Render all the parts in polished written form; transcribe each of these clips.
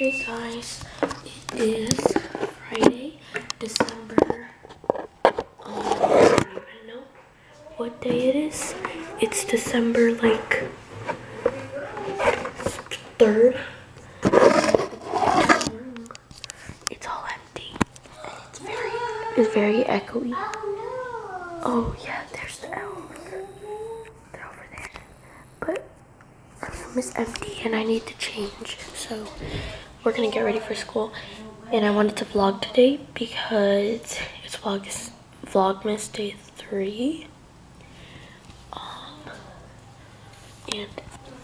Hey guys, it is Friday, December, I don't even know what day it is. It's December like 3rd. It's all empty and it's very echoey. Oh yeah, there's the elves. They're over there. But our room is empty and I need to change, so we're gonna get ready for school. And I wanted to vlog today because it's Vlogmas day 3. And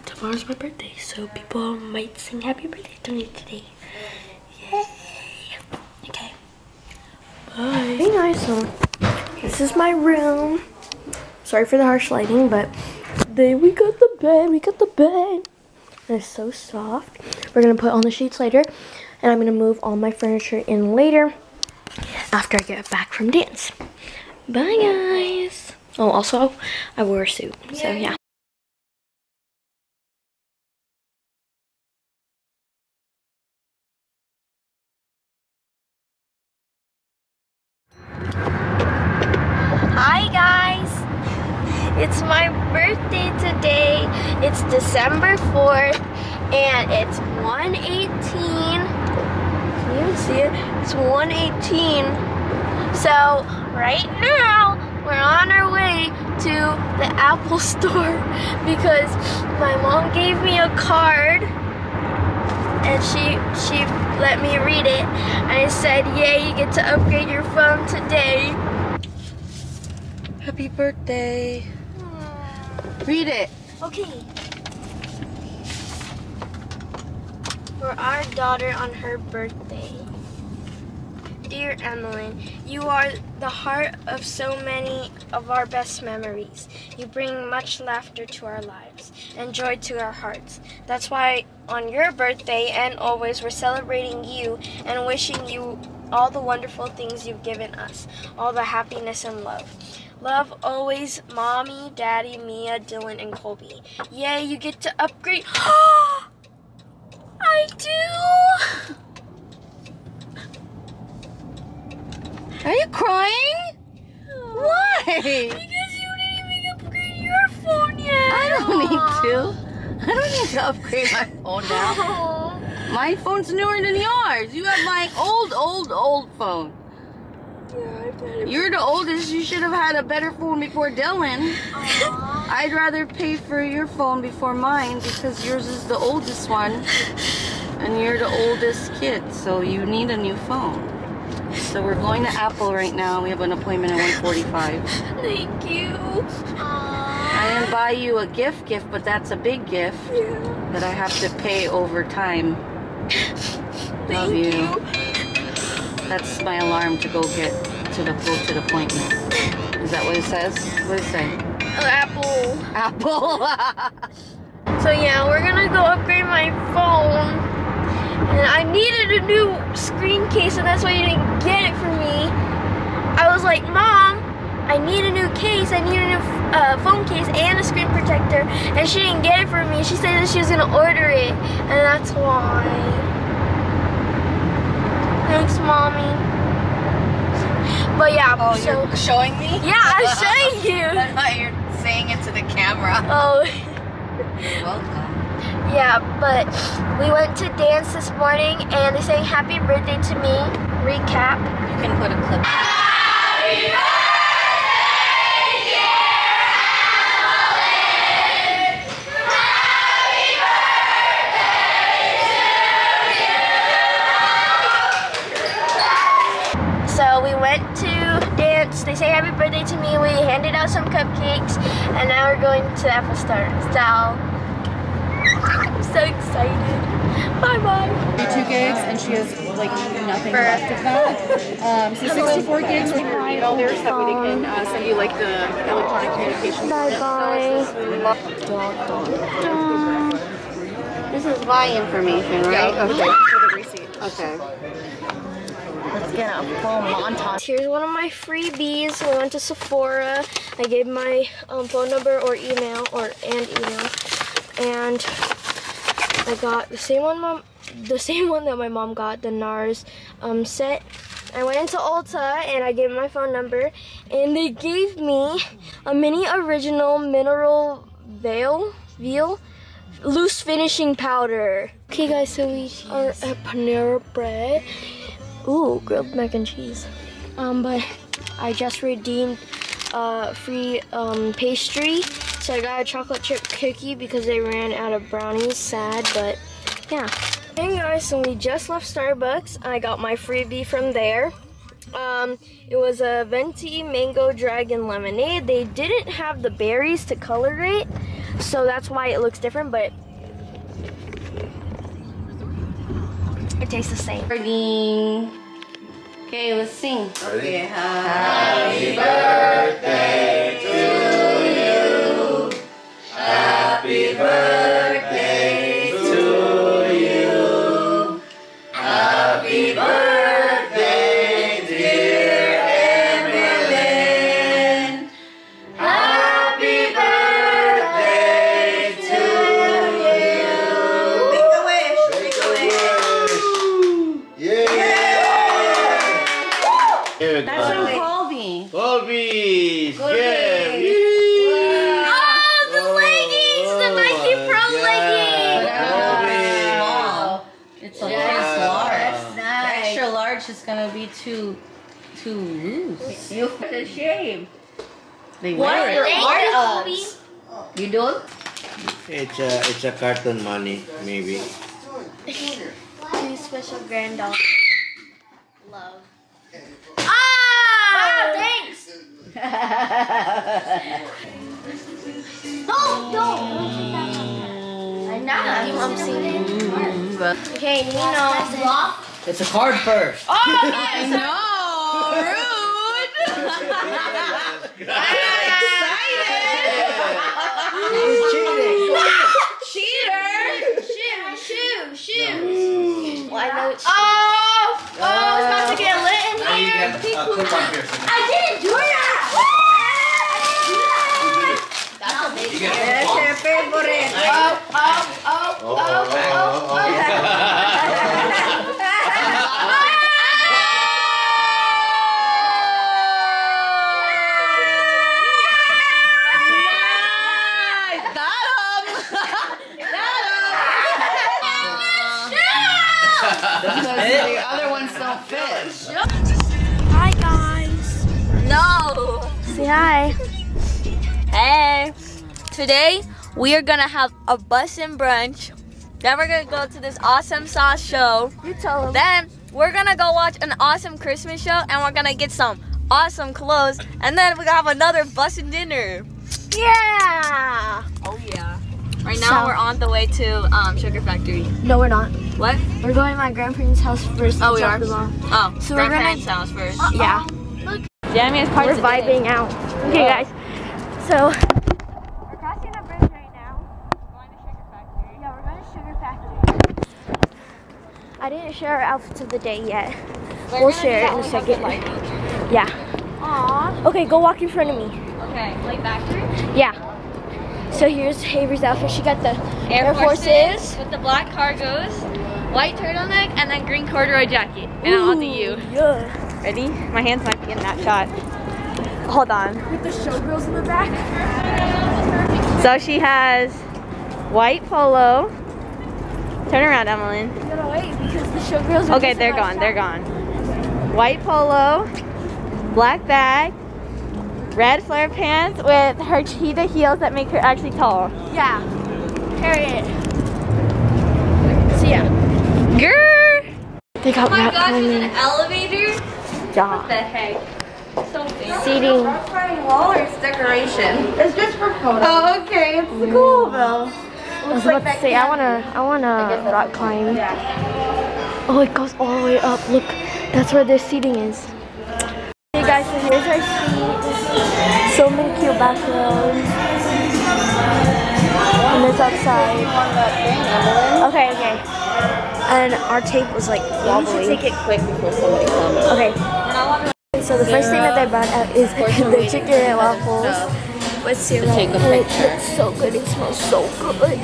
tomorrow's my birthday, so people might sing happy birthday to me today. Yay! Okay. Bye. Hey guys, so this is my room. Sorry for the harsh lighting, but today we got the bed. And it's so soft. We're gonna put on the sheets later, and I'm gonna move all my furniture in later after I get back from dance. Bye guys. Oh, also I wore a suit, so yeah. Hi guys, it's my birthday today. It's December 4th and it's 1:18. Can you see it? It's 1:18. So right now we're on our way to the Apple store because my mom gave me a card and she let me read it. I said, yay, you get to upgrade your phone today. Happy birthday. Aww. Read it. Okay. For our daughter on her birthday. Dear Emelyn, you are the heart of so many of our best memories. You bring much laughter to our lives and joy to our hearts. That's why on your birthday and always we're celebrating you and wishing you all the wonderful things you've given us, all the happiness and love. Love always, Mommy, Daddy, Mia, Dylan, and Colby. Yay, you get to upgrade. I do! Are you crying? Oh. Why? Because you didn't even upgrade your phone yet. I don't need to upgrade my phone now. Aww. My phone's newer than yours. You have my old phone. You're the oldest. You should have had a better phone before Dylan. Aww. I'd rather pay for your phone before mine because yours is the oldest one and you're the oldest kid, so you need a new phone. So we're going to Apple right now. We have an appointment at 1:45. Thank you. Aww. I didn't buy you a gift, but that's a big gift that I have to pay over time. Love you. That's my alarm to go get to the Fulton appointment. Is that what it says? What does it say? Apple. Apple. So yeah, we're gonna go upgrade my phone. And I needed a new screen case, and that's why you didn't get it for me. I was like, Mom, I need a new case. I need a new phone case and a screen protector. And she didn't get it for me. She said that she was gonna order it, and that's why. Thanks, Mommy. But yeah, oh, so you're showing me? Yeah, I'm showing you. I thought you were saying it to the camera. Oh. You're welcome. Yeah, but we went to dance this morning and they sang happy birthday to me. Recap. You can put a clip. Happy birthday! They say happy birthday to me, we handed out some cupcakes, and now we're going to Apple Store. So, I'm so excited. Bye-bye. 32 gigs, and she has, like, nothing left of that. So 64 gigs, we can read all lyrics that we can send you, like, the electronic communication. Bye-bye. This is my information, right? Yeah. Okay. For the receipt. Okay. Let's get a full montage. Here's one of my freebies. I went to Sephora. I gave my phone number or email, and I got the same one the same one that my mom got, the NARS set. I went into Ulta and I gave my phone number, and they gave me a mini original mineral veil loose finishing powder. Okay guys, so we are at Panera Bread. Ooh, grilled mac and cheese. But I just redeemed free pastry. So I got a chocolate chip cookie because they ran out of brownies. Sad, but yeah. Hey guys, so we just left Starbucks. I got my freebie from there. It was a venti mango dragon lemonade. They didn't have the berries to color it, so that's why it looks different, but it tastes the same. Okay, let's sing. Ready? Okay, happy birthday to you. Happy birthday to you. Happy birthday, dear Emelyn. Happy birthday to you. Make a wish. Make a wish. Yeah. That's from Colby. Colby's! Yeah! Oh, the leggings! The Nike Pro leggings! Wow. It's a large. Nice. The extra large is gonna be too loose. You have to shave. They wear it. What is Colby? You do it? It's a cartoon money, maybe. Two special granddaughters. Love. No, don't! I'm not. Mom singing. Okay, Nino. It's a card first. Oh, guys, no! Rude! I'm excited! Cheater! Shit, my shoes! Well, I know it's. Oh! Oh, it's about to get lit in here! I didn't do that! That's your favorite. The other ones don't fit. Hi guys. No. Say hi. Hey. Today, we are gonna have a bussin' brunch. Then we're gonna go to this awesome sauce show. You tell them. Then we're gonna go watch an awesome Christmas show, and we're gonna get some awesome clothes. And then we're gonna have another bussin' dinner. Yeah! Oh yeah. Right now we're on the way to Sugar Factory. No, we're not. What? We're going to my grandparents' house first. Oh, we are? Oh, so grandparents' house first. Yeah. Look. Jamie is part of the day. We're vibing out. Okay, guys. So. I didn't share our outfits of the day yet. We'll share it in a second. Yeah. Aww. Okay, go walk in front of me. Okay, like back here? Yeah. So here's Haver's outfit. She got the Air Forces. With the black cargoes, white turtleneck, and then green corduroy jacket. And ooh, I'll do you. Yeah. Ready? My hands might be in that shot. Hold on. With the showgirls in the back. So she has white polo. Turn around, Emelyn. You gotta wait because the showgirls are okay, they're gone. Shot. They're gone. White polo, black bag, red flare pants with her cheetah heels that make her actually tall. Yeah. Harriet. So yeah. Grr. They got. Oh my gosh! There's an elevator. Yeah. What the heck? So fancy. Seating. Wall or it's decoration? It's just for photos. Oh, okay. It's cool though. I was about to say, I wanna rock climb. Yeah. Oh, it goes all the way up. Look, that's where their seating is. Hey guys, so here's our seat. So many cute backgrounds. And it's outside. Okay, okay. And our tape was like wobbly. We should take it quick before somebody comes. Okay. So the first thing that they brought out is the chicken and waffles. Let's see. Take a picture. It looks so good. It smells so good.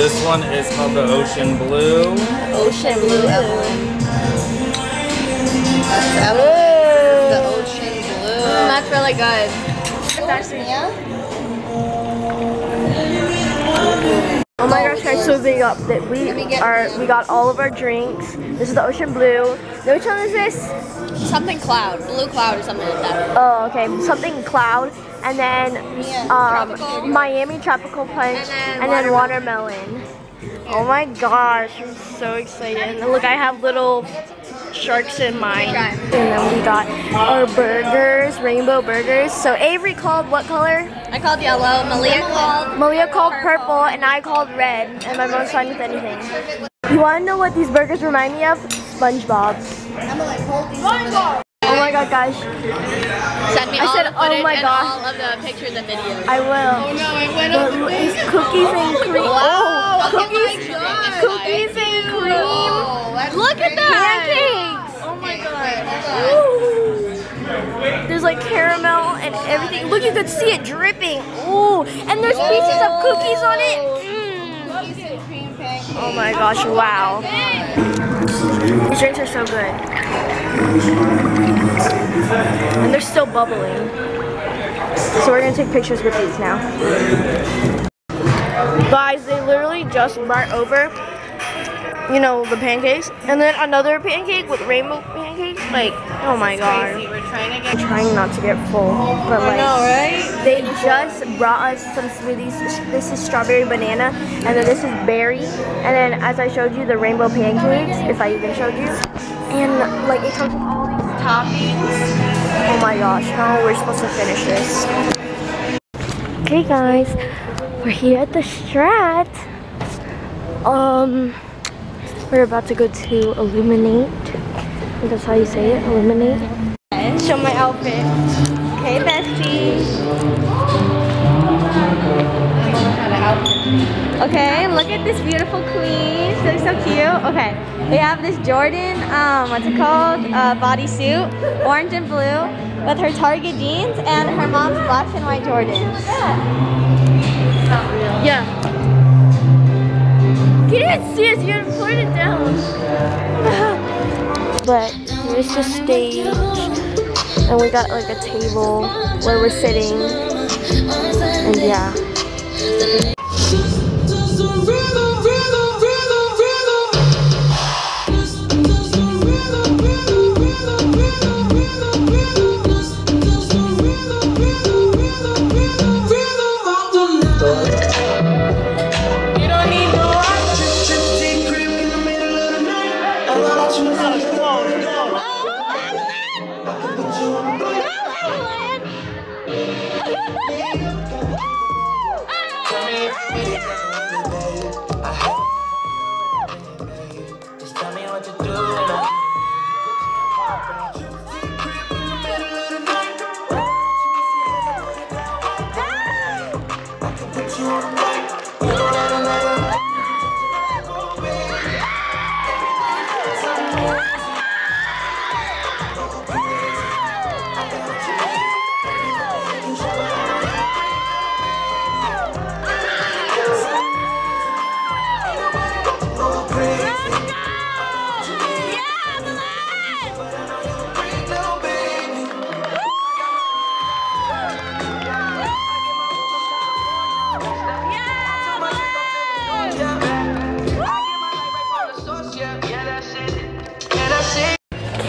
This one is called the Ocean Blue. Ocean Blue, Evelyn. The Ocean Blue. That's really good. That's oh my gosh, guys! So big up that we got all of our drinks. This is the Ocean Blue. Now which one is this? Something Cloud, Blue Cloud, or something like that. Oh, okay, something Cloud, and then tropical. Miami Tropical Punch, and then watermelon. Oh my gosh, I'm so excited! And look, I have little sharks in mine. And then we got our burgers, rainbow burgers. So Avery called what color? I called yellow. Malia called purple, and I called red. And my mom's fine with anything. You want to know what these burgers remind me of? SpongeBob's. Oh my god, guys! Send me all of the pictures and videos. I will. Oh no, I went on these cookies and cream. Oh, cookies and cream. Oh, look at that. There's like caramel and everything. Look, you could see it dripping. Ooh, and there's pieces of cookies on it. Mm. Oh my gosh, wow. These drinks are so good. And they're still bubbling. So we're gonna take pictures with these now. Guys, they literally just brought over, you know, the pancakes, and then another pancake with rainbow pancakes. Like, oh my god, we're trying not to get full, but like, I know, right? They just brought us some smoothies. This is strawberry banana, and then this is berry, and then as I showed you, the rainbow pancakes, if I even showed you, and like it comes with all these toppings. Oh my gosh, how we're supposed to finish this? Okay, guys, we're here at the Strat. We're about to go to Illuminate. I think that's how you say it, Illuminate. Show my outfit. Okay, bestie. Okay, look at this beautiful queen. She looks so cute. Okay, we have this Jordan, what's it called? Bodysuit, orange and blue, with her Target jeans and her mom's black and white Jordans. Yeah. Not real. Yeah. You didn't see us, you had to put it down. But here's the stage, and we got like a table where we're sitting, and yeah.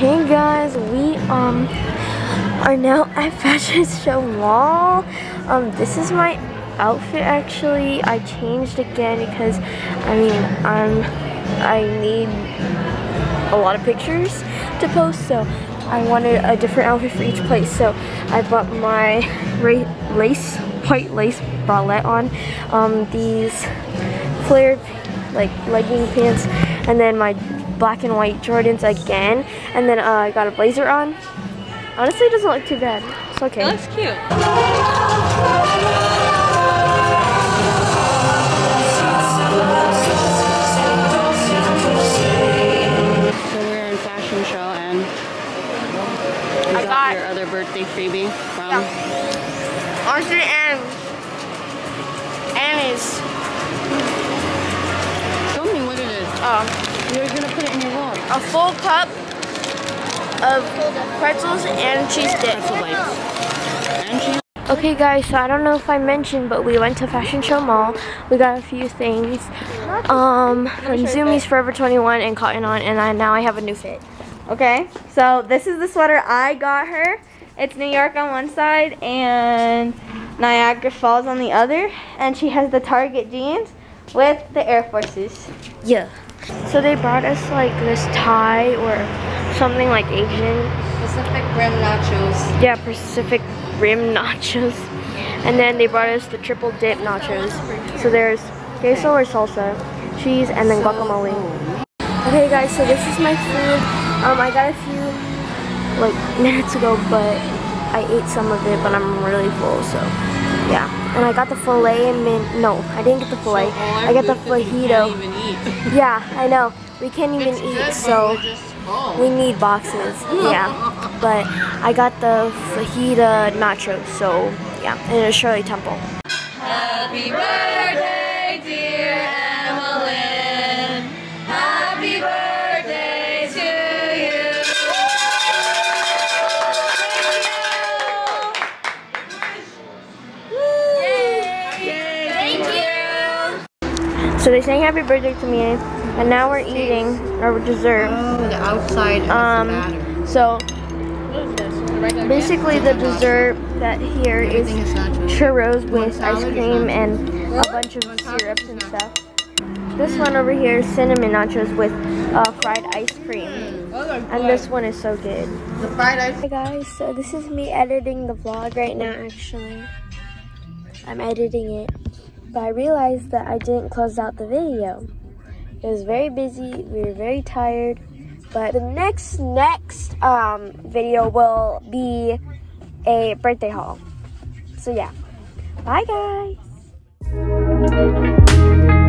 Hey guys, we are now at Fashion Show Mall. This is my outfit actually. I changed again because I need a lot of pictures to post, so I wanted a different outfit for each place. So I bought my white lace bralette on, these flared like legging pants, and then my black and white Jordans again, and then I got a blazer on. Honestly, it doesn't look too bad. It's okay. It looks cute. raw. You're gonna put it in your raw. A full cup of pretzels and cheese sticks. Okay guys, so I don't know if I mentioned, but we went to Fashion Show Mall. We got a few things from Zumi's, Forever 21, and Cotton On, and now I have a new fit. Okay, so this is the sweater I got her. It's New York on one side and Niagara Falls on the other, and she has the Target jeans with the Air Forces. Yeah. So they brought us like this Thai or something like Asian. Pacific Rim nachos. Yeah, Pacific Rim nachos. And then they brought us the triple dip nachos. So there's queso or salsa, cheese, and then guacamole. Okay guys, so this is my food. I got a few like minutes ago, but I ate some of it, but I'm really full, so yeah. And I got the filet and mint. No, I didn't get the filet. So I got the fajito. Yeah, I know. We can't even eat, so we need boxes, yeah. But I got the fajita nachos, so yeah, and a Shirley Temple. Happy birthday, dear Emelyn. Happy birthday to you. Thank you. Thank you. So they sang happy birthday to me. And now we're eating our dessert. Oh, the outside. So basically the dessert that here is churros with ice cream and a bunch of syrups and stuff. This one over here is cinnamon nachos with fried ice cream. And this one is so good. The fried ice. Hey guys, so this is me editing the vlog right now. Actually, I'm editing it, but I realized that I didn't close out the video. It was very busy, we were very tired, but the next video will be a birthday haul. So yeah, bye guys!